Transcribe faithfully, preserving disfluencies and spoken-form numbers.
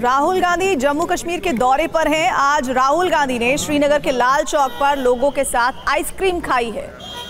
राहुल गांधी जम्मू कश्मीर के दौरे पर हैं। आज राहुल गांधी ने श्रीनगर के लाल चौक पर लोगों के साथ आइसक्रीम खाई है।